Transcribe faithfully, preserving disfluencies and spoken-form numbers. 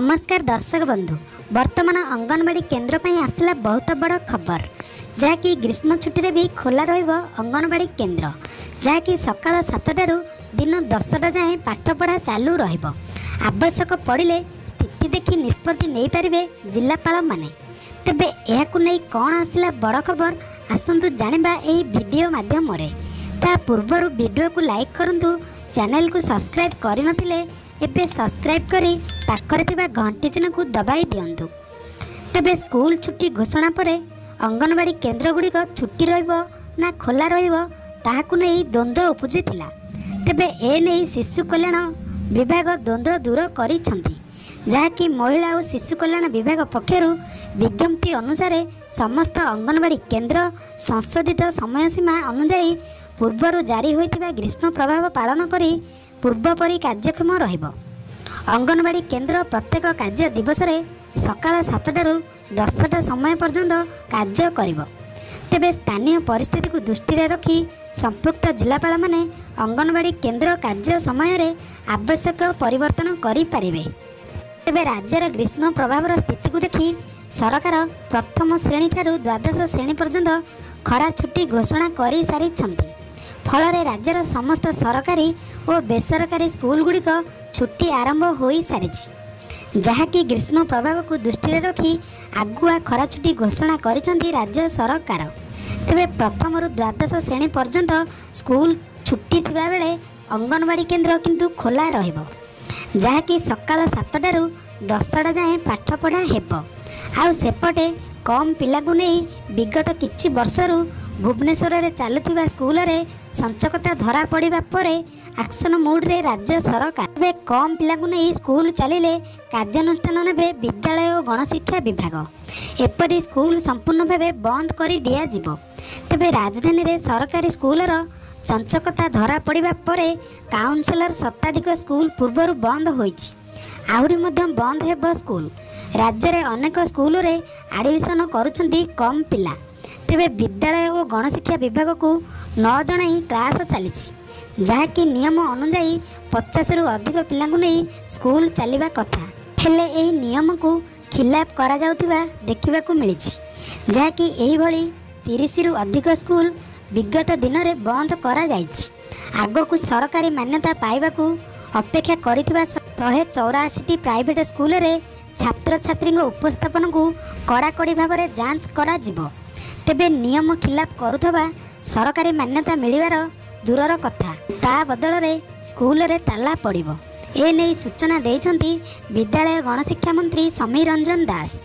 नमस्कार दर्शक बंधु, वर्तमान अंगनवाड़ी केन्द्र पर आसला बहुत बड़ खबर जहाँकि ग्रीष्म छुट्टी भी खोला रहिबो अंगनवाड़ी केन्द्र जहाँकि सकाल सातटा दिन दसटा जाए पाठपढ़ा चालू रहिबो। आवश्यक पड़े स्थिति देखि निष्पत्ति नहीं पारे जिलापाल माने। तबे यह नहीं कौन आसला बड़ खबर आसतु जानिबा एही वीडियो माध्यम रे। ता पूर्वरु वीडियो को लाइक करंतु, चैनल को सब्सक्राइब करि नथिले एबे सब्सक्राइब करी पाखरे थिबा घंटी चिन्ह को दबाई दियंतु। तबे स्कूल छुट्टी घोषणा पर अंगनवाड़ी केन्द्र गुड़िक छुट्टी रहिबो ना खोला रहिबो ताहाकु नै द्वंद्व उपजितिला। तबे ए नै शिशु कल्याण विभाग द्वंद्व दूर करिसेंती जहाँकि महिला और शिशु कल्याण विभाग पक्षर विज्ञप्ति अनुसार समस्त अंगनवाड़ी केन्द्र संशोधित समय सीमा अनुसार पूर्वर जारी होता ग्रीष्म प्रभाव पालन कर पूर्वपरी कार्यक्षम रहिबो। अंगनवाड़ी केन्द्र प्रत्येक कार्य दिवस सकाल सातटा दसटा समय पर्यंत कार्य करिबो। तेबे स्थानीय परिस्थिति को दृष्टि रे रखी संपुक्त जिलापाल माने अंगनवाड़ी केन्द्र कार्य समय रे आवश्यक परिवर्तन करि पारिबे। तेबे राज्यर ग्रीष्म प्रभाव स्थिति को देखी सरकार प्रथम श्रेणी ठारू द्वादश श्रेणी पर्यंत खरा छुट्टी घोषणा करि सारिछंती। फलरे राज्यर समस्त सरकारी और बेसरकारी स्कूल गुड़िक छुट्टी आरंभ हो सारी जहाँकि ग्रीष्म प्रभाव को दृष्टि रखी आगुआ खरा छुट्टी घोषणा करिसेंती राज्य सरकार। तेबे प्रथम रु द्वादश श्रेणी पर्यंत स्कूल छुट्टी थिबा बेले अंगनवाड़ी केन्द्र किंतु खोला रहिबो जहाँकि सकाल सातटा रु दसटा जाए पाठपढ़ा हेबो। आउ सेपटे कम पिला को नहीं विगत किछि वर्षरू भुवनेश्वर रे चालुवा स्कूल रे संचकता धरा पड़ा पर एक्शन मोड रे राज्य सरकार वे कम पिला को नहीं स्कूल चलिए कार्यानुष्ठान ने विद्यालय और गणशिक्षा विभाग एपरी स्कूल संपूर्ण भाव बंद कर दिज्व। तेबे राजधानी रे सरकारी स्कूलर संचकता धरा पड़ा पर काउनसिलर शताधिक स्कूल पूर्वर बंद हो आहरी बंद हेब स्कूल। राज्य रे अनेक स्कूल रे आडमिशन करुछंती कम पिला। तेबे विद्यालय और गणशिक्षा विभाग को नौ जणाई क्लास चली जहाँकि नियम अनुजाई पचास रु अधिक पिला को नहीं स्कूल चलिबा कथा हेले एही नियम को खिलाफ करा जाउतिबा देखिबा को मिलिछि जहाँकि एही भली तीस रु अधिक स्कूल विगत दिन रे बंद करा जाइछि। आगो को सरकारी मान्यता पाइबा को अपेक्षा करितिबा शहे चौरासी प्राइवेट स्कूल रे छात्र छात्री उपस्थापन को कड़ाकड़ी भाव में जांच करा जिवो। तेबे नियम खिलाफ करुवा सरकारी मान्यता मिलवार दूरर कथा ता बदल रे स्कूल रे ताला पड़िबो। ए नेई सूचना देइछंती विद्यालय गणशिक्षा मंत्री समीर रंजन दास।